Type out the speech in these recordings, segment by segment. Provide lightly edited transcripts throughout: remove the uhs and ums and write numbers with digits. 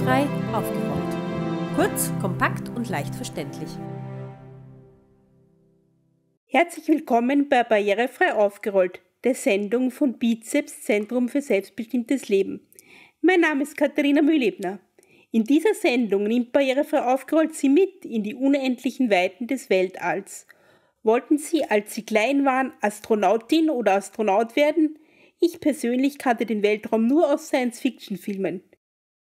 barrierefrei aufgerollt. Kurz, kompakt und leicht verständlich. Herzlich willkommen bei Barrierefrei aufgerollt, der Sendung von Bizeps Zentrum für Selbstbestimmtes Leben. Mein Name ist Katharina Mühlebner. In dieser Sendung nimmt Barrierefrei aufgerollt Sie mit in die unendlichen Weiten des Weltalls. Wollten Sie, als Sie klein waren, Astronautin oder Astronaut werden? Ich persönlich kannte den Weltraum nur aus Science-Fiction-Filmen.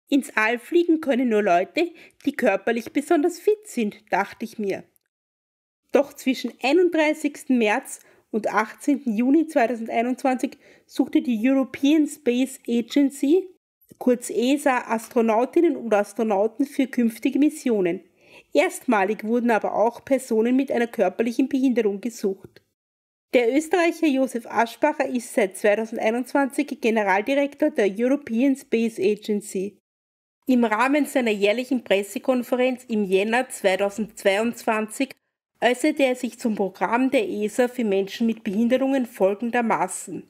Ins All fliegen können nur Leute, die körperlich besonders fit sind, dachte ich mir. Doch zwischen 31. März und 18. Juni 2021 suchte die European Space Agency, kurz ESA, Astronautinnen und Astronauten für künftige Missionen. Erstmalig wurden aber auch Personen mit einer körperlichen Behinderung gesucht. Der Österreicher Josef Aschbacher ist seit 2021 Generaldirektor der European Space Agency. Im Rahmen seiner jährlichen Pressekonferenz im Jänner 2022 äußerte er sich zum Programm der ESA für Menschen mit Behinderungen folgendermaßen: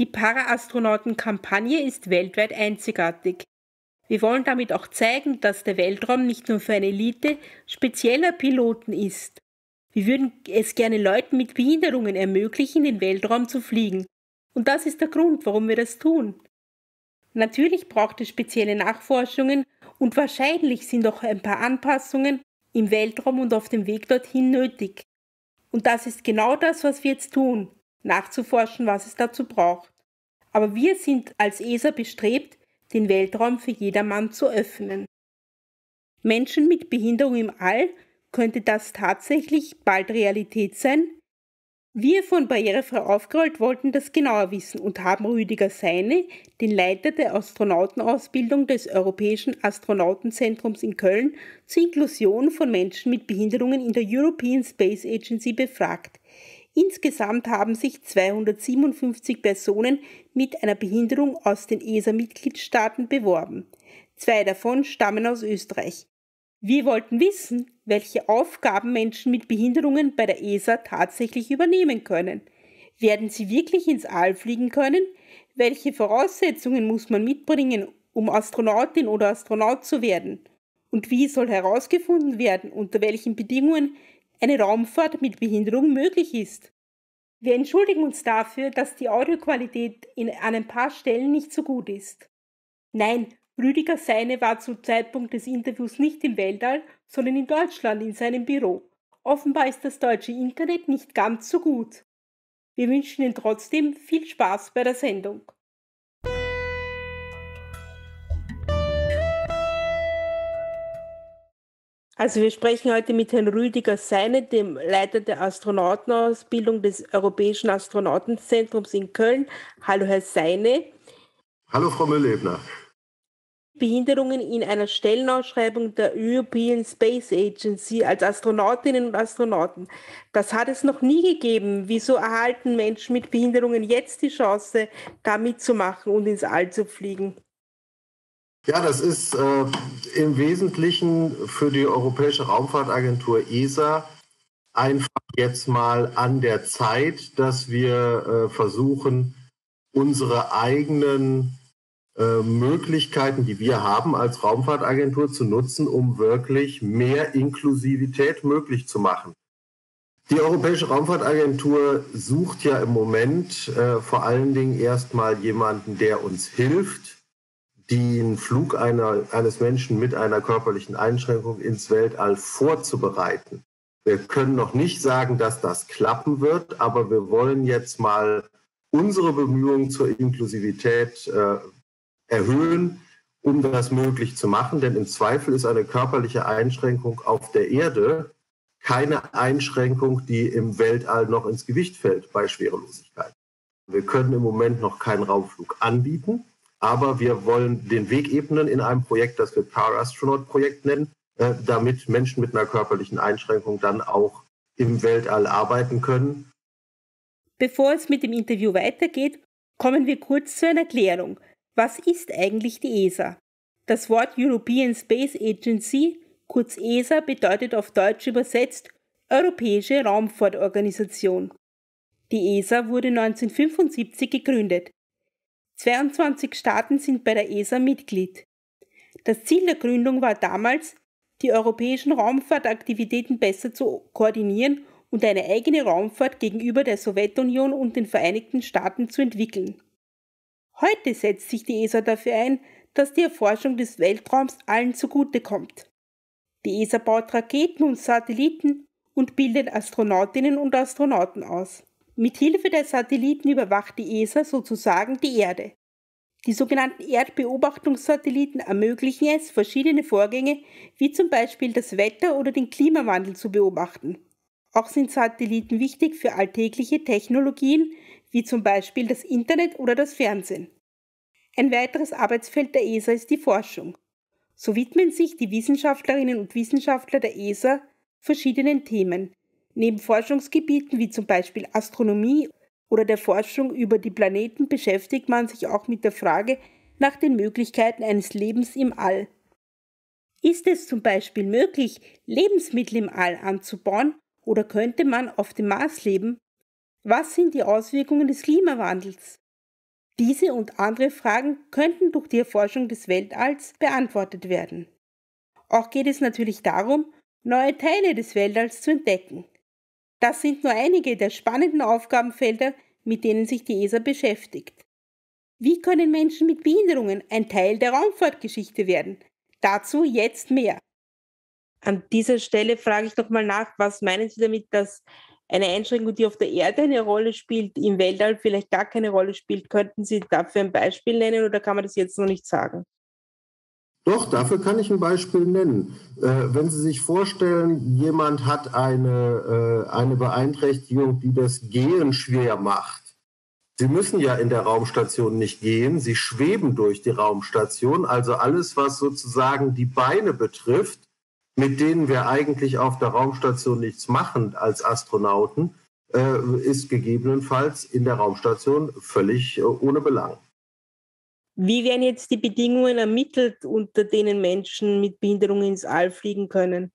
Die Paraastronauten-Kampagne ist weltweit einzigartig. Wir wollen damit auch zeigen, dass der Weltraum nicht nur für eine Elite spezieller Piloten ist. Wir würden es gerne Leuten mit Behinderungen ermöglichen, in den Weltraum zu fliegen. Und das ist der Grund, warum wir das tun. Natürlich braucht es spezielle Nachforschungen und wahrscheinlich sind auch ein paar Anpassungen im Weltraum und auf dem Weg dorthin nötig. Und das ist genau das, was wir jetzt tun, nachzuforschen, was es dazu braucht. Aber wir sind als ESA bestrebt, den Weltraum für jedermann zu öffnen. Menschen mit Behinderung im All, könnte das tatsächlich bald Realität sein? Wir von Barrierefrei aufgerollt wollten das genauer wissen und haben Rüdiger Seine, den Leiter der Astronautenausbildung des Europäischen Astronautenzentrums in Köln, zur Inklusion von Menschen mit Behinderungen in der European Space Agency befragt. Insgesamt haben sich 257 Personen mit einer Behinderung aus den ESA-Mitgliedstaaten beworben. 2 davon stammen aus Österreich. Wir wollten wissen, welche Aufgaben Menschen mit Behinderungen bei der ESA tatsächlich übernehmen können. Werden sie wirklich ins All fliegen können? Welche Voraussetzungen muss man mitbringen, um Astronautin oder Astronaut zu werden? Und wie soll herausgefunden werden, unter welchen Bedingungen eine Raumfahrt mit Behinderung möglich ist? Wir entschuldigen uns dafür, dass die Audioqualität an ein paar Stellen nicht so gut ist. Nein, Rüdiger Seine war zum Zeitpunkt des Interviews nicht im Weltall, sondern in Deutschland in seinem Büro. Offenbar ist das deutsche Internet nicht ganz so gut. Wir wünschen Ihnen trotzdem viel Spaß bei der Sendung. Also wir sprechen heute mit Herrn Rüdiger Seine, dem Leiter der Astronautenausbildung des Europäischen Astronautenzentrums in Köln. Hallo Herr Seine. Hallo Frau Mühlebner. Behinderungen in einer Stellenausschreibung der European Space Agency als Astronautinnen und Astronauten. Das hat es noch nie gegeben. Wieso erhalten Menschen mit Behinderungen jetzt die Chance, da mitzumachen und ins All zu fliegen? Ja, das ist im Wesentlichen für die Europäische Raumfahrtagentur ESA einfach jetzt mal an der Zeit, dass wir versuchen, unsere eigenen Möglichkeiten, die wir haben als Raumfahrtagentur, zu nutzen, um wirklich mehr Inklusivität möglich zu machen. Die Europäische Raumfahrtagentur sucht ja im Moment vor allen Dingen erstmal jemanden, der uns hilft, den Flug eines Menschen mit einer körperlichen Einschränkung ins Weltall vorzubereiten. Wir können noch nicht sagen, dass das klappen wird, aber wir wollen jetzt mal unsere Bemühungen zur Inklusivität erhöhen, um das möglich zu machen. Denn im Zweifel ist eine körperliche Einschränkung auf der Erde keine Einschränkung, die im Weltall noch ins Gewicht fällt bei Schwerelosigkeit. Wir können im Moment noch keinen Raumflug anbieten, aber wir wollen den Weg ebnen in einem Projekt, das wir Para-Astronaut-Projekt nennen, damit Menschen mit einer körperlichen Einschränkung dann auch im Weltall arbeiten können. Bevor es mit dem Interview weitergeht, kommen wir kurz zu einer Erklärung. Was ist eigentlich die ESA? Das Wort European Space Agency, kurz ESA, bedeutet auf Deutsch übersetzt Europäische Raumfahrtorganisation. Die ESA wurde 1975 gegründet. 22 Staaten sind bei der ESA Mitglied. Das Ziel der Gründung war damals, die europäischen Raumfahrtaktivitäten besser zu koordinieren und eine eigene Raumfahrt gegenüber der Sowjetunion und den Vereinigten Staaten zu entwickeln. Heute setzt sich die ESA dafür ein, dass die Erforschung des Weltraums allen zugutekommt. Die ESA baut Raketen und Satelliten und bildet Astronautinnen und Astronauten aus. Mithilfe der Satelliten überwacht die ESA sozusagen die Erde. Die sogenannten Erdbeobachtungssatelliten ermöglichen es, verschiedene Vorgänge wie zum Beispiel das Wetter oder den Klimawandel zu beobachten. Auch sind Satelliten wichtig für alltägliche Technologien wie zum Beispiel das Internet oder das Fernsehen. Ein weiteres Arbeitsfeld der ESA ist die Forschung. So widmen sich die Wissenschaftlerinnen und Wissenschaftler der ESA verschiedenen Themen. Neben Forschungsgebieten wie zum Beispiel Astronomie oder der Forschung über die Planeten beschäftigt man sich auch mit der Frage nach den Möglichkeiten eines Lebens im All. Ist es zum Beispiel möglich, Lebensmittel im All anzubauen oder könnte man auf dem Mars leben? Was sind die Auswirkungen des Klimawandels? Diese und andere Fragen könnten durch die Erforschung des Weltalls beantwortet werden. Auch geht es natürlich darum, neue Teile des Weltalls zu entdecken. Das sind nur einige der spannenden Aufgabenfelder, mit denen sich die ESA beschäftigt. Wie können Menschen mit Behinderungen ein Teil der Raumfahrtgeschichte werden? Dazu jetzt mehr. An dieser Stelle frage ich nochmal nach, was meinen Sie damit, dass eine Einschränkung, die auf der Erde eine Rolle spielt, im Weltall vielleicht gar keine Rolle spielt? Könnten Sie dafür ein Beispiel nennen oder kann man das jetzt noch nicht sagen? Doch, dafür kann ich ein Beispiel nennen. Wenn Sie sich vorstellen, jemand hat eine Beeinträchtigung, die das Gehen schwer macht. Sie müssen ja in der Raumstation nicht gehen, Sie schweben durch die Raumstation. Also alles, was sozusagen die Beine betrifft, mit denen wir eigentlich auf der Raumstation nichts machen als Astronauten, ist gegebenenfalls in der Raumstation völlig ohne Belang. Wie werden jetzt die Bedingungen ermittelt, unter denen Menschen mit Behinderungen ins All fliegen können?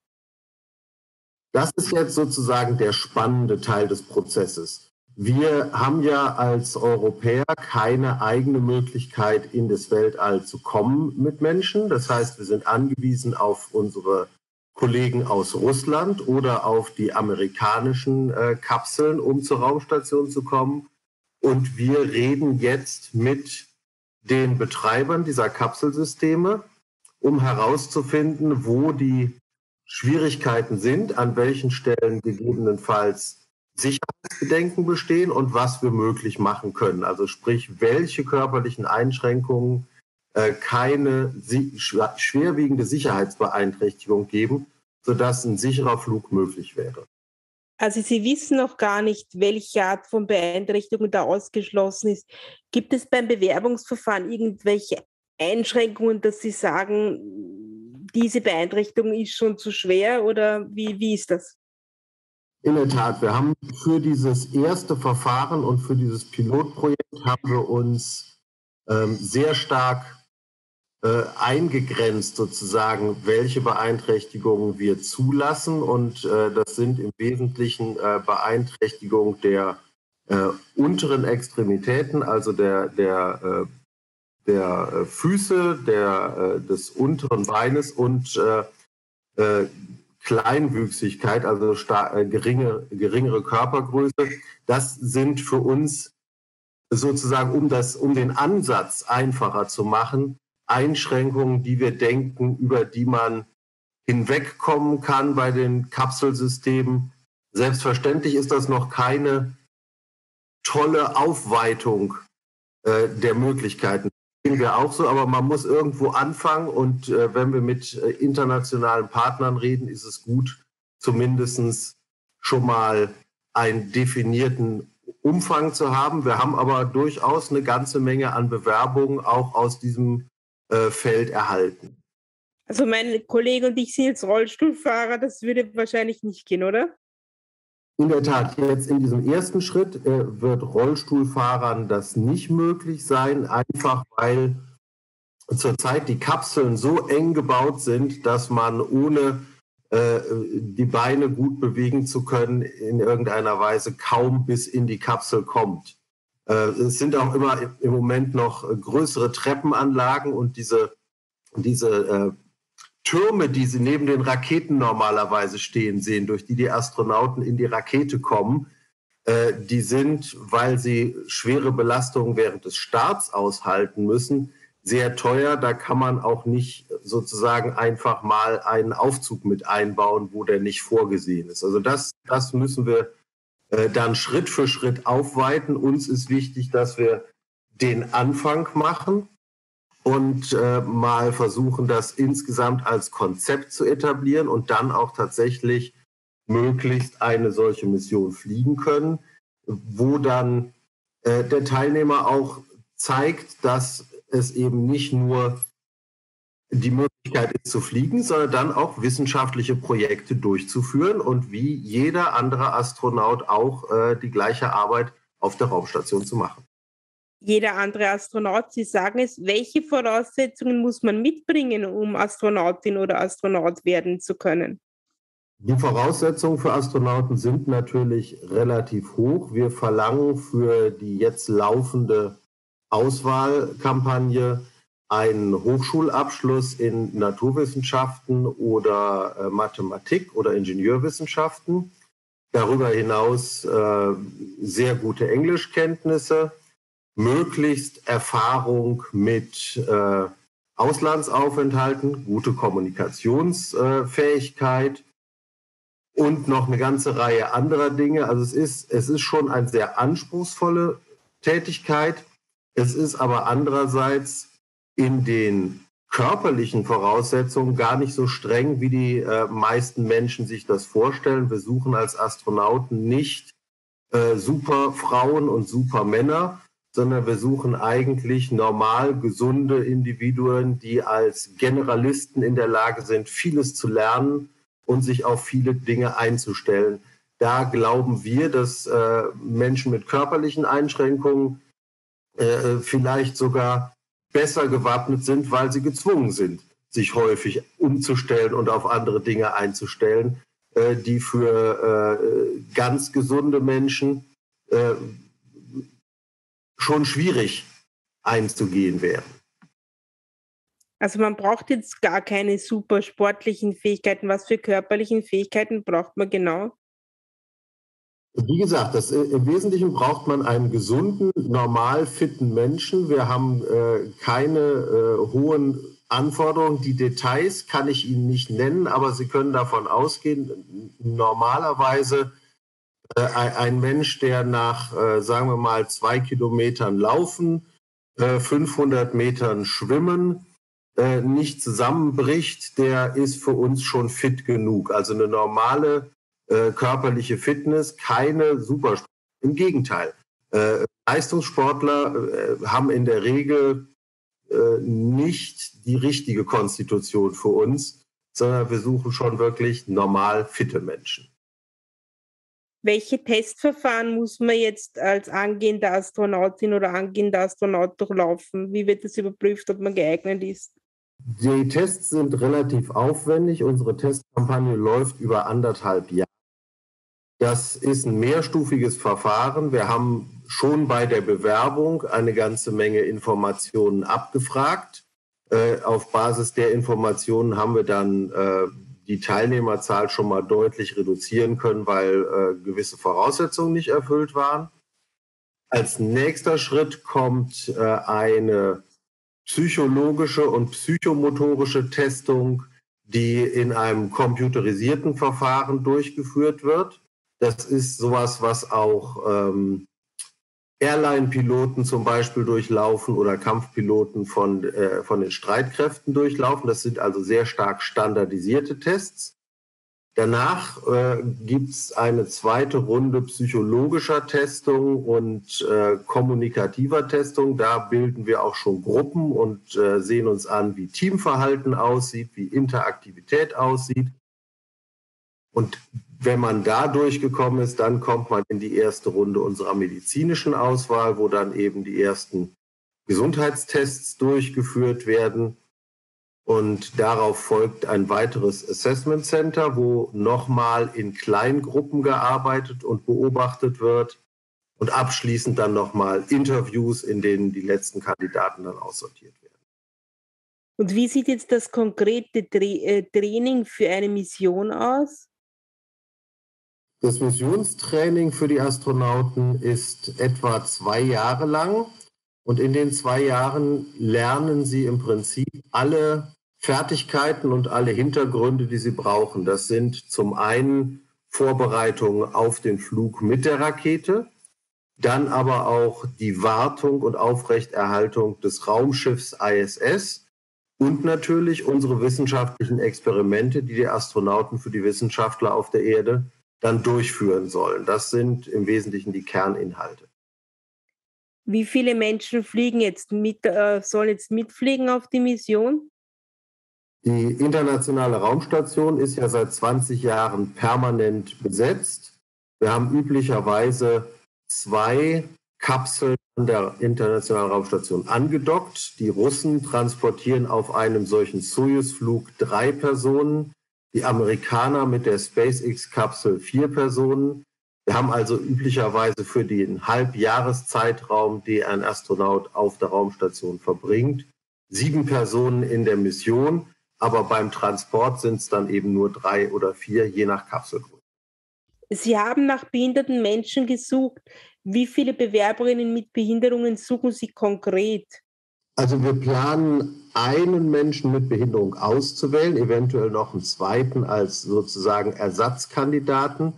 Das ist jetzt sozusagen der spannende Teil des Prozesses. Wir haben ja als Europäer keine eigene Möglichkeit, in das Weltall zu kommen mit Menschen. Das heißt, wir sind angewiesen auf unsere Kollegen aus Russland oder auf die amerikanischen Kapseln, um zur Raumstation zu kommen. Und wir reden jetzt mit den Betreibern dieser Kapselsysteme, um herauszufinden, wo die Schwierigkeiten sind, an welchen Stellen gegebenenfalls Sicherheitsbedenken bestehen und was wir möglich machen können. Also sprich, welche körperlichen Einschränkungen keine schwerwiegende Sicherheitsbeeinträchtigung geben, sodass ein sicherer Flug möglich wäre. Also Sie wissen noch gar nicht, welche Art von Beeinträchtigung da ausgeschlossen ist. Gibt es beim Bewerbungsverfahren irgendwelche Einschränkungen, dass Sie sagen, diese Beeinträchtigung ist schon zu schwer oder wie ist das? In der Tat, wir haben für dieses erste Verfahren und für dieses Pilotprojekt haben wir uns sehr stark eingegrenzt sozusagen, welche Beeinträchtigungen wir zulassen. Und das sind im Wesentlichen Beeinträchtigungen der unteren Extremitäten, also der Füße, des unteren Beines und Kleinwüchsigkeit, also geringere Körpergröße. Das sind für uns sozusagen, um den Ansatz einfacher zu machen, Einschränkungen, die wir denken, über die man hinwegkommen kann bei den Kapselsystemen. Selbstverständlich ist das noch keine tolle Aufweitung der Möglichkeiten. Das sehen wir auch so, aber man muss irgendwo anfangen und wenn wir mit internationalen Partnern reden, ist es gut, zumindest schon mal einen definierten Umfang zu haben. Wir haben aber durchaus eine ganze Menge an Bewerbungen auch aus diesem Feld erhalten. Also meine Kollege und ich sind jetzt Rollstuhlfahrer, das würde wahrscheinlich nicht gehen, oder? In der Tat, jetzt in diesem ersten Schritt wird Rollstuhlfahrern das nicht möglich sein, einfach weil zurzeit die Kapseln so eng gebaut sind, dass man ohne die Beine gut bewegen zu können, in irgendeiner Weise kaum bis in die Kapsel kommt. Es sind auch immer im Moment noch größere Treppenanlagen und diese diese Türme, die sie neben den Raketen normalerweise stehen sehen, durch die die Astronauten in die Rakete kommen, die sind, weil sie schwere Belastungen während des Starts aushalten müssen, sehr teuer. Da kann man auch nicht sozusagen einfach mal einen Aufzug mit einbauen, wo der nicht vorgesehen ist. Also das müssen wir dann Schritt für Schritt aufweiten. Uns ist wichtig, dass wir den Anfang machen und mal versuchen, das insgesamt als Konzept zu etablieren und dann auch tatsächlich möglichst eine solche Mission fliegen können, wo dann der Teilnehmer auch zeigt, dass es eben nicht nur die Möglichkeit ist zu fliegen, sondern dann auch wissenschaftliche Projekte durchzuführen und wie jeder andere Astronaut auch die gleiche Arbeit auf der Raumstation zu machen. Jeder andere Astronaut, Sie sagen es, welche Voraussetzungen muss man mitbringen, um Astronautin oder Astronaut werden zu können? Die Voraussetzungen für Astronauten sind natürlich relativ hoch. Wir verlangen für die jetzt laufende Auswahlkampagne einen Hochschulabschluss in Naturwissenschaften oder Mathematik oder Ingenieurwissenschaften. Darüber hinaus sehr gute Englischkenntnisse, möglichst Erfahrung mit Auslandsaufenthalten, gute Kommunikationsfähigkeit und noch eine ganze Reihe anderer Dinge. Also es ist schon eine sehr anspruchsvolle Tätigkeit. Es ist aber andererseits in den körperlichen Voraussetzungen gar nicht so streng, wie die meisten Menschen sich das vorstellen. Wir suchen als Astronauten nicht Superfrauen und Supermänner, sondern wir suchen eigentlich normal gesunde Individuen, die als Generalisten in der Lage sind, vieles zu lernen und sich auf viele Dinge einzustellen. Da glauben wir, dass Menschen mit körperlichen Einschränkungen vielleicht sogar besser gewappnet sind, weil sie gezwungen sind, sich häufig umzustellen und auf andere Dinge einzustellen, die für ganz gesunde Menschen schon schwierig einzugehen wäre. Also man braucht jetzt gar keine super sportlichen Fähigkeiten. Was für körperlichen Fähigkeiten braucht man genau? Wie gesagt, im Wesentlichen braucht man einen gesunden, normal fitten Menschen. Wir haben keine hohen Anforderungen. Die Details kann ich Ihnen nicht nennen, aber Sie können davon ausgehen, normalerweise ein Mensch, der nach, sagen wir mal, 2 Kilometern Laufen, 500 Metern Schwimmen nicht zusammenbricht, der ist für uns schon fit genug. Also eine normale körperliche Fitness, keine Supersport. Im Gegenteil, Leistungssportler haben in der Regel nicht die richtige Konstitution für uns, sondern wir suchen schon wirklich normal fitte Menschen. Welche Testverfahren muss man jetzt als angehende Astronautin oder angehender Astronaut durchlaufen? Wie wird das überprüft, ob man geeignet ist? Die Tests sind relativ aufwendig. Unsere Testkampagne läuft über 1,5 Jahre. Das ist ein mehrstufiges Verfahren. Wir haben schon bei der Bewerbung eine ganze Menge Informationen abgefragt. Auf Basis der Informationen haben wir dann die Teilnehmerzahl schon mal deutlich reduzieren können, weil gewisse Voraussetzungen nicht erfüllt waren. Als nächster Schritt kommt eine psychologische und psychomotorische Testung, die in einem computerisierten Verfahren durchgeführt wird. Das ist sowas, was auch Airline-Piloten zum Beispiel durchlaufen oder Kampfpiloten von den Streitkräften durchlaufen. Das sind also sehr stark standardisierte Tests. Danach gibt es eine zweite Runde psychologischer Testung und kommunikativer Testung. Da bilden wir auch schon Gruppen und sehen uns an, wie Teamverhalten aussieht, wie Interaktivität aussieht. Und wenn man da durchgekommen ist, dann kommt man in die erste Runde unserer medizinischen Auswahl, wo dann eben die ersten Gesundheitstests durchgeführt werden. Und darauf folgt ein weiteres Assessment Center, wo nochmal in Kleingruppen gearbeitet und beobachtet wird. Und abschließend dann nochmal Interviews, in denen die letzten Kandidaten dann aussortiert werden. Und wie sieht jetzt das konkrete Training für eine Mission aus? Das Missionstraining für die Astronauten ist etwa 2 Jahre lang. Und in den 2 Jahren lernen sie im Prinzip alle Fertigkeiten und alle Hintergründe, die sie brauchen. Das sind zum einen Vorbereitungen auf den Flug mit der Rakete, dann aber auch die Wartung und Aufrechterhaltung des Raumschiffs ISS und natürlich unsere wissenschaftlichen Experimente, die die Astronauten für die Wissenschaftler auf der Erde dann durchführen sollen. Das sind im Wesentlichen die Kerninhalte. Wie viele Menschen fliegen jetzt mit, sollen jetzt mitfliegen auf die Mission? Die internationale Raumstation ist ja seit 20 Jahren permanent besetzt. Wir haben üblicherweise 2 Kapseln an der internationalen Raumstation angedockt. Die Russen transportieren auf einem solchen Soyuz-Flug 3 Personen, die Amerikaner mit der SpaceX-Kapsel 4 Personen. Wir haben also üblicherweise für den Halbjahreszeitraum, den ein Astronaut auf der Raumstation verbringt, 7 Personen in der Mission. Aber beim Transport sind es dann eben nur 3 oder 4, je nach Kapselgröße. Sie haben nach behinderten Menschen gesucht. Wie viele Bewerberinnen mit Behinderungen suchen Sie konkret? Also wir planen, einen Menschen mit Behinderung auszuwählen, eventuell noch einen zweiten als sozusagen Ersatzkandidaten.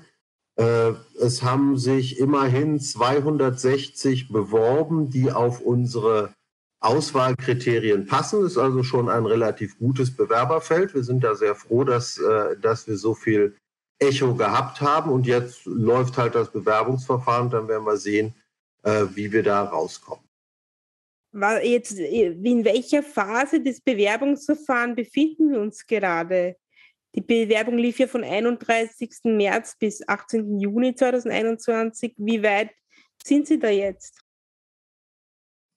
Es haben sich immerhin 260 beworben, die auf unsere Auswahlkriterien passen. Das ist also schon ein relativ gutes Bewerberfeld. Wir sind da sehr froh, dass wir so viel Echo gehabt haben. Und jetzt läuft halt das Bewerbungsverfahren. Dann werden wir sehen, wie wir da rauskommen. Jetzt, in welcher Phase des Bewerbungsverfahrens befinden wir uns gerade? Die Bewerbung lief ja von 31. März bis 18. Juni 2021. Wie weit sind Sie da jetzt?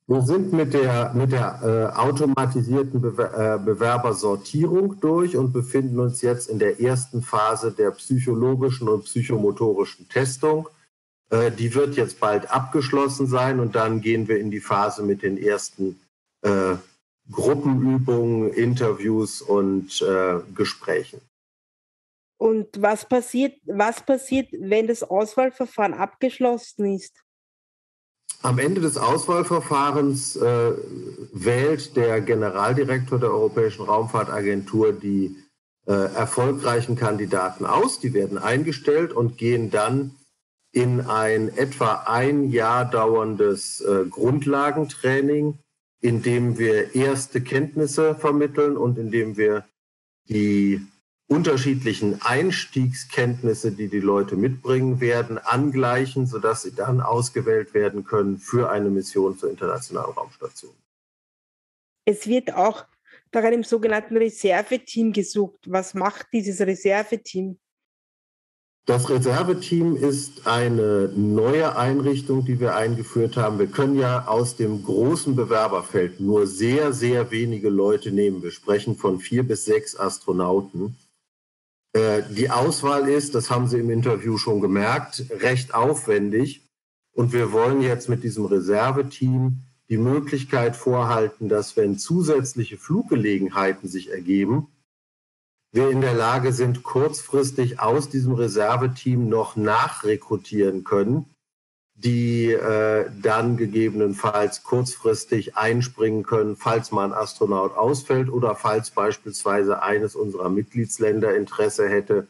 Wir sind mit der automatisierten Bewerbersortierung durch und befinden uns jetzt in der ersten Phase der psychologischen und psychomotorischen Testung. Die wird jetzt bald abgeschlossen sein und dann gehen wir in die Phase mit den ersten Gruppenübungen, Interviews und Gesprächen. Und was passiert, wenn das Auswahlverfahren abgeschlossen ist? Am Ende des Auswahlverfahrens wählt der Generaldirektor der Europäischen Raumfahrtagentur die erfolgreichen Kandidaten aus. Die werden eingestellt und gehen dann in ein etwa 1 Jahr dauerndes Grundlagentraining, in dem wir erste Kenntnisse vermitteln und in dem wir die unterschiedlichen Einstiegskenntnisse, die die Leute mitbringen werden, angleichen, sodass sie dann ausgewählt werden können für eine Mission zur Internationalen Raumstation. Es wird auch nach einem sogenannten Reserveteam gesucht. Was macht dieses Reserveteam? Das Reserveteam ist eine neue Einrichtung, die wir eingeführt haben. Wir können ja aus dem großen Bewerberfeld nur sehr, sehr wenige Leute nehmen. Wir sprechen von 4 bis 6 Astronauten. Die Auswahl ist, das haben Sie im Interview schon gemerkt, recht aufwendig. Und wir wollen jetzt mit diesem Reserveteam die Möglichkeit vorhalten, dass, wenn zusätzliche Fluggelegenheiten sich ergeben, wir in der Lage sind, kurzfristig aus diesem Reserveteam noch nachrekrutieren können, die dann gegebenenfalls kurzfristig einspringen können, falls mal ein Astronaut ausfällt oder falls beispielsweise eines unserer Mitgliedsländer Interesse hätte,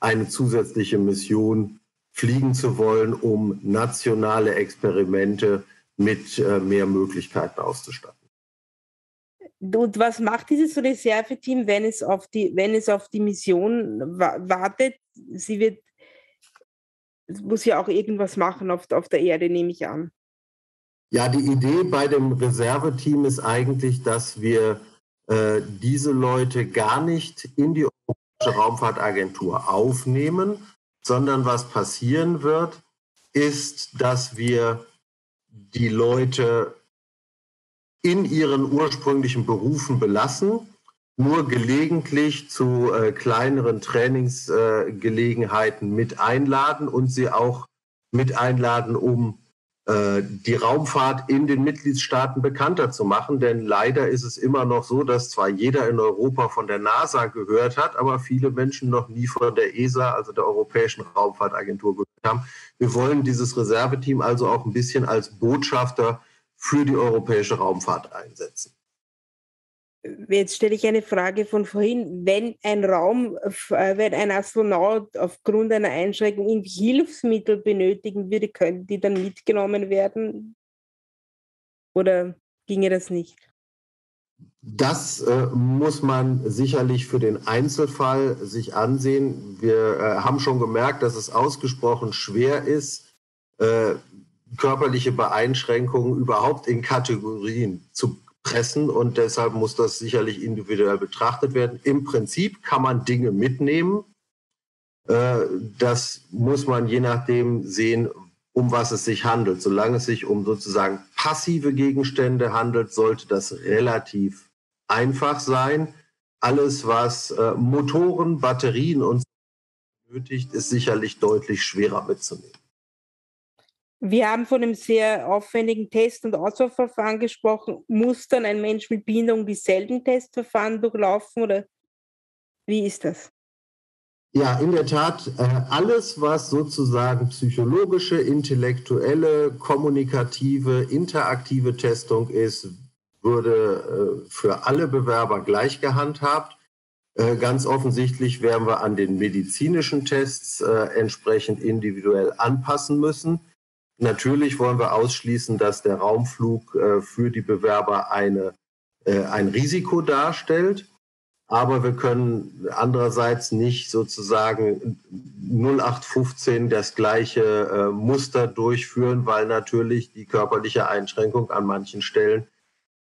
eine zusätzliche Mission fliegen zu wollen, um nationale Experimente mit mehr Möglichkeiten auszustatten. Und was macht dieses Reserveteam, wenn es auf die Mission wartet? Sie wird... Es muss ja auch irgendwas machen auf der Erde, nehme ich an. Ja, die Idee bei dem Reserveteam ist eigentlich, dass wir diese Leute gar nicht in die Europäische Raumfahrtagentur aufnehmen, sondern was passieren wird, ist, dass wir die Leute in ihren ursprünglichen Berufen belassen, nur gelegentlich zu kleineren Trainingsgelegenheiten mit einladen und sie auch mit einladen, um die Raumfahrt in den Mitgliedstaaten bekannter zu machen. Denn leider ist es immer noch so, dass zwar jeder in Europa von der NASA gehört hat, aber viele Menschen noch nie von der ESA, also der Europäischen Raumfahrtagentur, gehört haben. Wir wollen dieses Reserveteam also auch ein bisschen als Botschafter für die europäische Raumfahrt einsetzen. Jetzt stelle ich eine Frage von vorhin. Wenn ein Astronaut aufgrund einer Einschränkung irgendwie Hilfsmittel benötigen würde, könnten die dann mitgenommen werden? Oder ginge das nicht? Das muss man sicherlich für den Einzelfall sich ansehen. Wir haben schon gemerkt, dass es ausgesprochen schwer ist, körperliche Beeinschränkungen überhaupt in Kategorien zu pressen, und deshalb muss das sicherlich individuell betrachtet werden. Im Prinzip kann man Dinge mitnehmen. Das muss man je nachdem sehen, um was es sich handelt. Solange es sich um sozusagen passive Gegenstände handelt, sollte das relativ einfach sein. Alles, was Motoren, Batterien und so benötigt, ist sicherlich deutlich schwerer mitzunehmen. Wir haben von einem sehr aufwendigen Test- und Auswahlverfahren gesprochen. Muss dann ein Mensch mit Behinderung dieselben Testverfahren durchlaufen, oder wie ist das? Ja, in der Tat, alles, was sozusagen psychologische, intellektuelle, kommunikative, interaktive Testung ist, würde für alle Bewerber gleich gehandhabt. Ganz offensichtlich werden wir an den medizinischen Tests entsprechend individuell anpassen müssen. Natürlich wollen wir ausschließen, dass der Raumflug für die Bewerber ein Risiko darstellt. Aber wir können andererseits nicht sozusagen 0815 das gleiche Muster durchführen, weil natürlich die körperliche Einschränkung an manchen Stellen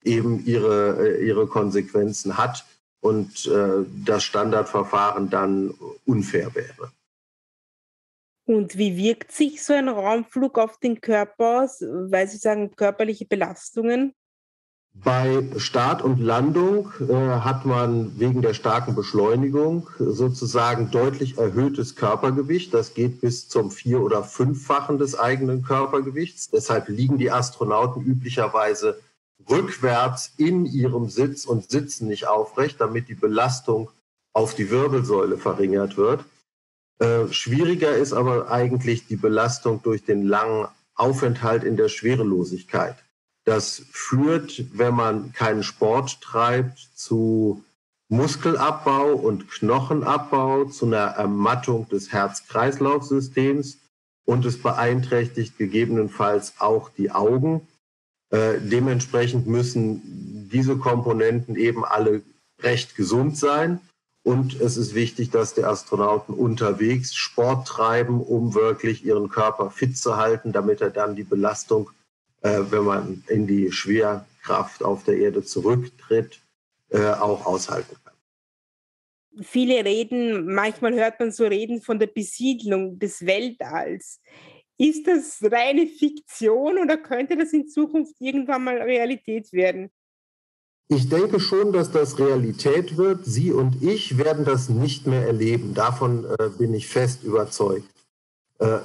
eben ihre Konsequenzen hat und das Standardverfahren dann unfair wäre. Und wie wirkt sich so ein Raumflug auf den Körper aus? Weil Sie sagen, körperliche Belastungen? Bei Start und Landung hat man wegen der starken Beschleunigung sozusagen deutlich erhöhtes Körpergewicht. Das geht bis zum 4- oder 5-fachen des eigenen Körpergewichts. Deshalb liegen die Astronauten üblicherweise rückwärts in ihrem Sitz und sitzen nicht aufrecht, damit die Belastung auf die Wirbelsäule verringert wird. Schwieriger ist aber eigentlich die Belastung durch den langen Aufenthalt in der Schwerelosigkeit. Das führt, wenn man keinen Sport treibt, zu Muskelabbau und Knochenabbau, zu einer Ermattung des Herz-Kreislauf-Systems, und es beeinträchtigt gegebenenfalls auch die Augen. Dementsprechend müssen diese Komponenten eben alle recht gesund sein. Und es ist wichtig, dass die Astronauten unterwegs Sport treiben, um wirklich ihren Körper fit zu halten, damit er dann die Belastung, wenn man in die Schwerkraft auf der Erde zurücktritt, auch aushalten kann. Viele reden, manchmal hört man so Reden von der Besiedlung des Weltalls. Ist das reine Fiktion oder könnte das in Zukunft irgendwann mal Realität werden? Ich denke schon, dass das Realität wird. Sie und ich werden das nicht mehr erleben. Davon bin ich fest überzeugt.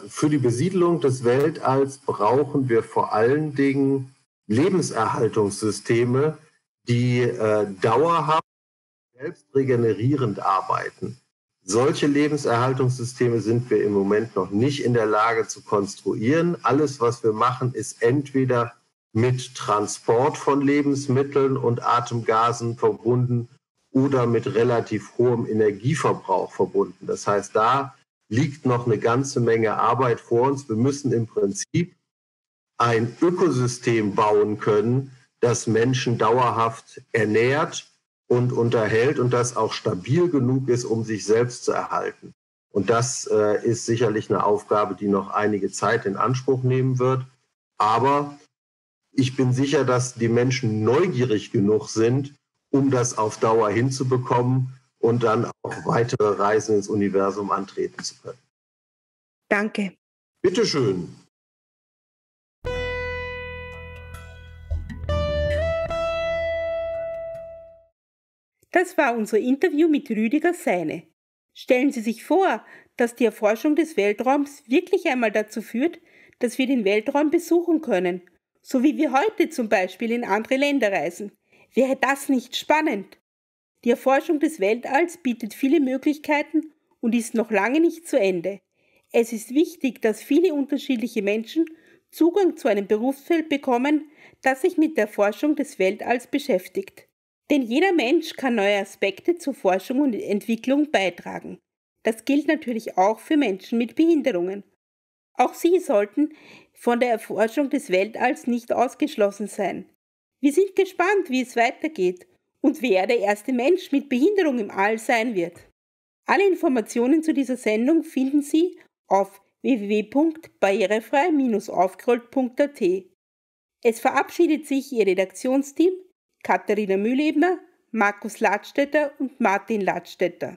Für die Besiedlung des Weltalls brauchen wir vor allen Dingen Lebenserhaltungssysteme, die dauerhaft selbst regenerierend arbeiten. Solche Lebenserhaltungssysteme sind wir im Moment noch nicht in der Lage zu konstruieren. Alles, was wir machen, ist entweder mit Transport von Lebensmitteln und Atemgasen verbunden oder mit relativ hohem Energieverbrauch verbunden. Das heißt, da liegt noch eine ganze Menge Arbeit vor uns. Wir müssen im Prinzip ein Ökosystem bauen können, das Menschen dauerhaft ernährt und unterhält und das auch stabil genug ist, um sich selbst zu erhalten. Und das ist sicherlich eine Aufgabe, die noch einige Zeit in Anspruch nehmen wird. Aber ich bin sicher, dass die Menschen neugierig genug sind, um das auf Dauer hinzubekommen und dann auch weitere Reisen ins Universum antreten zu können. Danke. Bitteschön. Das war unser Interview mit Rüdiger Seine. Stellen Sie sich vor, dass die Erforschung des Weltraums wirklich einmal dazu führt, dass wir den Weltraum besuchen können, so wie wir heute zum Beispiel in andere Länder reisen. Wäre das nicht spannend? Die Erforschung des Weltalls bietet viele Möglichkeiten und ist noch lange nicht zu Ende. Es ist wichtig, dass viele unterschiedliche Menschen Zugang zu einem Berufsfeld bekommen, das sich mit der Forschung des Weltalls beschäftigt. Denn jeder Mensch kann neue Aspekte zur Forschung und Entwicklung beitragen. Das gilt natürlich auch für Menschen mit Behinderungen. Auch sie sollten von der Erforschung des Weltalls nicht ausgeschlossen sein. Wir sind gespannt, wie es weitergeht und wer der erste Mensch mit Behinderung im All sein wird. Alle Informationen zu dieser Sendung finden Sie auf www.barrierefrei-aufgerollt.at. Es verabschiedet sich Ihr Redaktionsteam Katharina Mühlebner, Markus Ladstätter und Martin Ladstätter.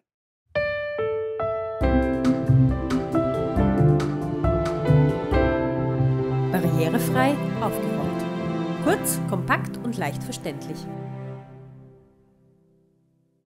Barrierefrei aufgerollt. Kurz, kompakt und leicht verständlich.